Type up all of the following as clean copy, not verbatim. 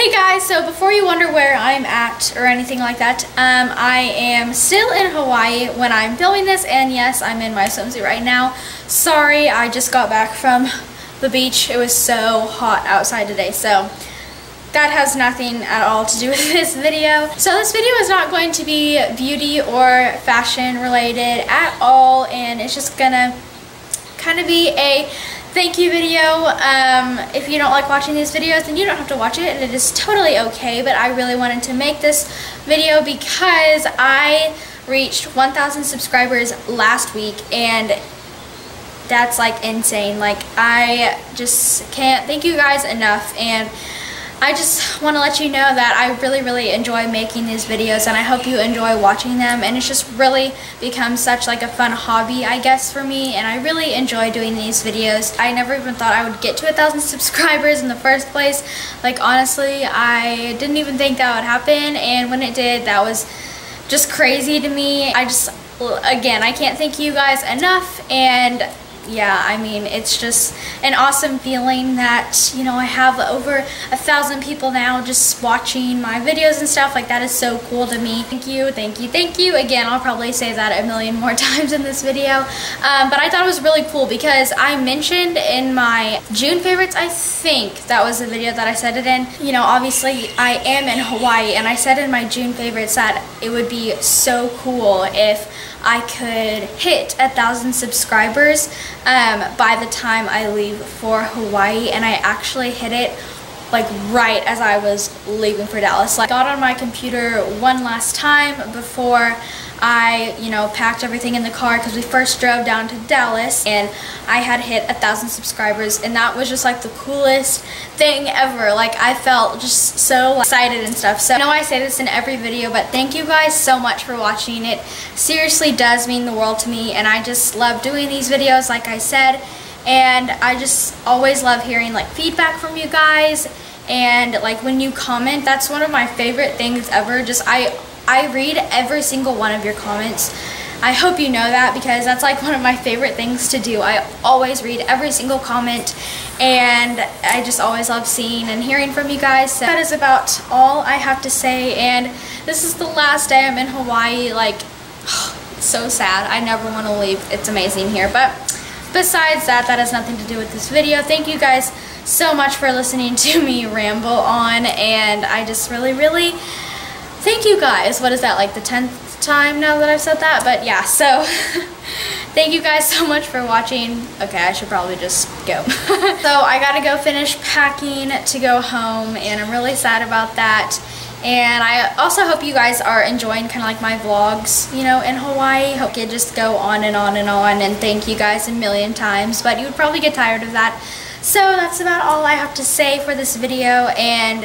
Hey guys, so before you wonder where I'm at or anything like that, I am still in Hawaii when I'm filming this, and yes, I'm in my swimsuit right now. Sorry, I just got back from the beach. It was so hot outside today, so that has nothing at all to do with this video. So this video is not going to be beauty or fashion related at all, and it's just gonna kind of be a thank you video. If you don't like watching these videos, then you don't have to watch it, and it is totally okay, but I really wanted to make this video because I reached 1,000 subscribers last week, and that's like insane. Like, I just can't thank you guys enough, and I just want to let you know that I really enjoy making these videos, and I hope you enjoy watching them, and it's just really become such like a fun hobby, I guess, for me, and I really enjoy doing these videos. I never even thought I would get to 1,000 subscribers in the first place. Like, honestly, I didn't even think that would happen, and when it did, that was just crazy to me. I just, again, I can't thank you guys enough, and yeah, I mean, it's just an awesome feeling that, you know, I have over 1,000 people now just watching my videos and stuff. Like, that is so cool to me. Thank you, thank you, thank you. Again, I'll probably say that a million more times in this video. But I thought it was really cool because I mentioned in my June favorites, I think that was the video that I said it in. You know, obviously I am in Hawaii, and I said in my June favorites that it would be so cool if I could hit 1,000 subscribers by the time I leave for Hawaii, and I actually hit it like right as I was leaving for Dallas. Like, got on my computer one last time before I, you know, packed everything in the car because we first drove down to Dallas, and I had hit 1,000 subscribers, and that was just like the coolest thing ever. Like, I felt just so excited and stuff. So I know I say this in every video, but thank you guys so much for watching. It seriously does mean the world to me, and I just love doing these videos, like I said, and I just always love hearing like feedback from you guys, and like when you comment, that's one of my favorite things ever. Just I read every single one of your comments. I hope you know that, because that's like one of my favorite things to do. I always read every single comment, and I just always love seeing and hearing from you guys. So that is about all I have to say, and this is the last day I'm in Hawaii. Like, it's so sad. I never want to leave. It's amazing here. But besides that, that has nothing to do with this video. Thank you guys so much for listening to me ramble on, and I just really thank you guys. What is that, like the 10th time now that I've said that? But yeah, so thank you guys so much for watching. Okay, I should probably just go. So I gotta go finish packing to go home, and I'm really sad about that. And I also hope you guys are enjoying kind of like my vlogs, you know, in Hawaii. Hope you just go on and on and on, and thank you guys a million times, but you would probably get tired of that. So that's about all I have to say for this video, and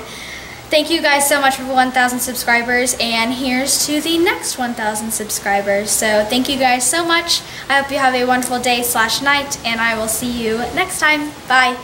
thank you guys so much for 1,000 subscribers, and here's to the next 1,000 subscribers. So thank you guys so much. I hope you have a wonderful day/night, and I will see you next time. Bye.